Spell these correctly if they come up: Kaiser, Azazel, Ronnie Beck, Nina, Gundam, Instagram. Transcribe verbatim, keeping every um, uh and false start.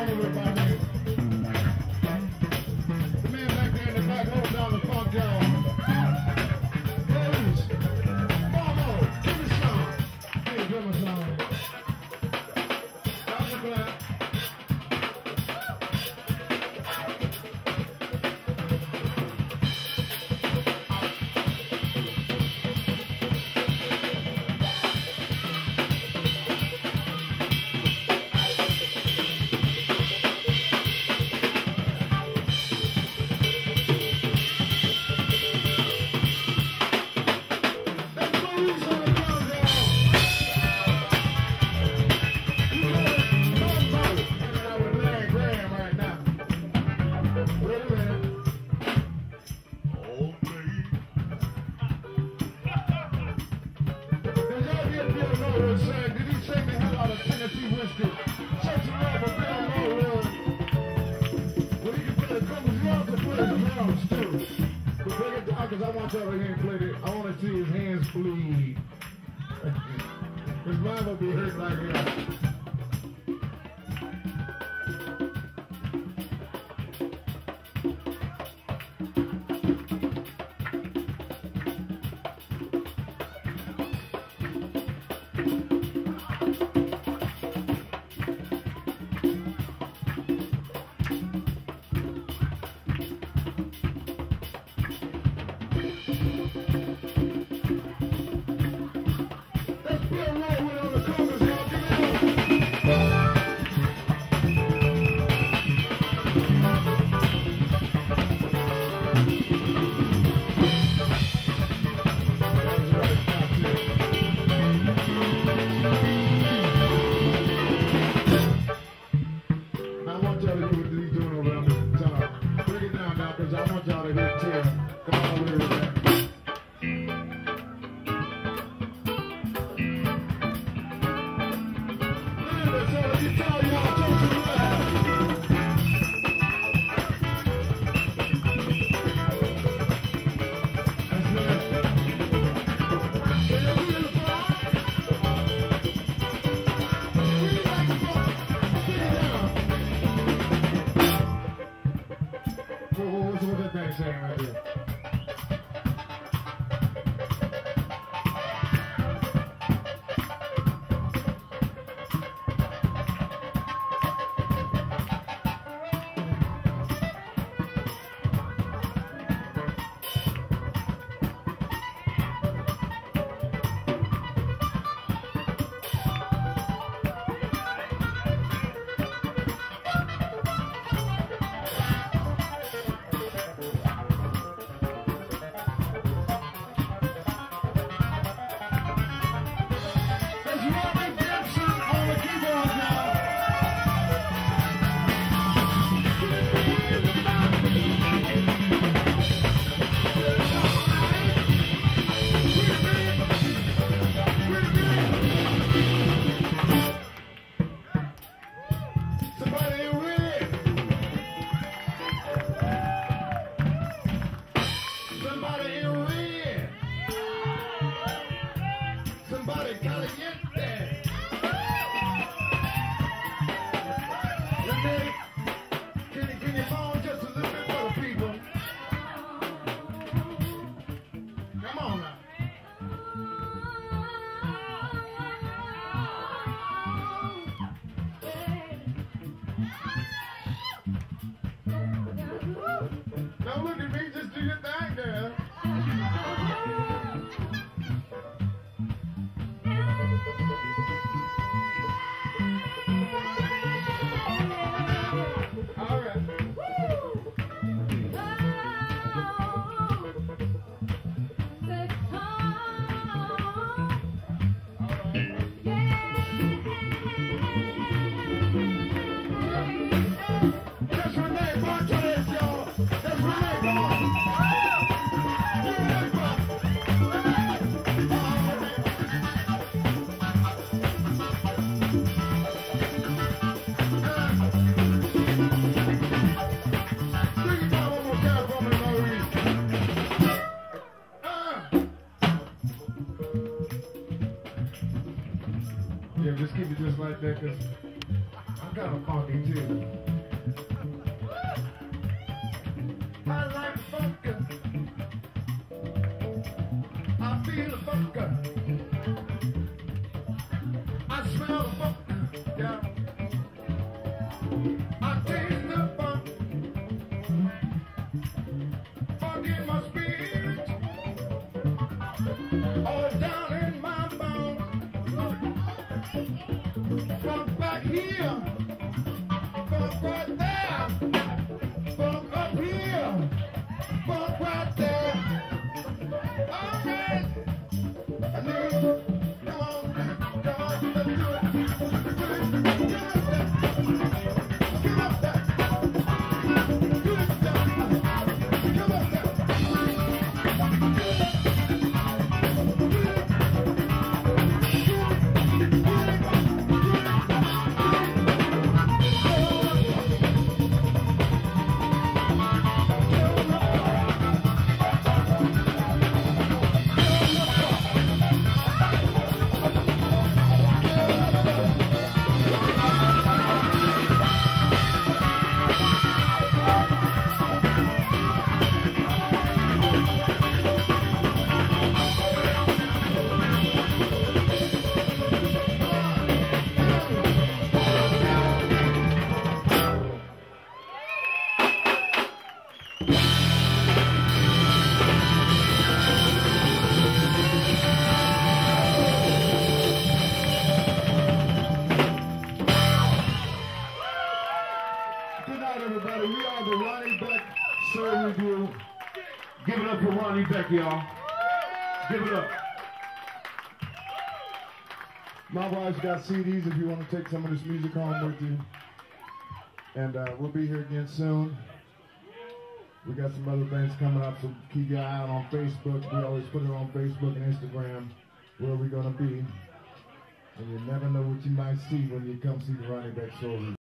money with my niggas. The man back there in the back holding down the funk down. Ladies, Mama, give me some. Hey, give me some. That's a kind of funky too. I like funkin'. I feel funkin'. I smell funkin', yeah. I taste the funk. Funk in my spirit. All down in my bones. Funk back here. Everybody, we are the Ronnie Beck Soul Review. Give it up for Ronnie Beck, y'all. Give it up. My wife's got C Ds if you want to take some of this music home with you. And uh, we'll be here again soon. We got some other things coming up, so keep your eye out on Facebook. We always put it on Facebook and Instagram where we're going to be. And you never know what you might see when you come see the Ronnie Beck Soul Review.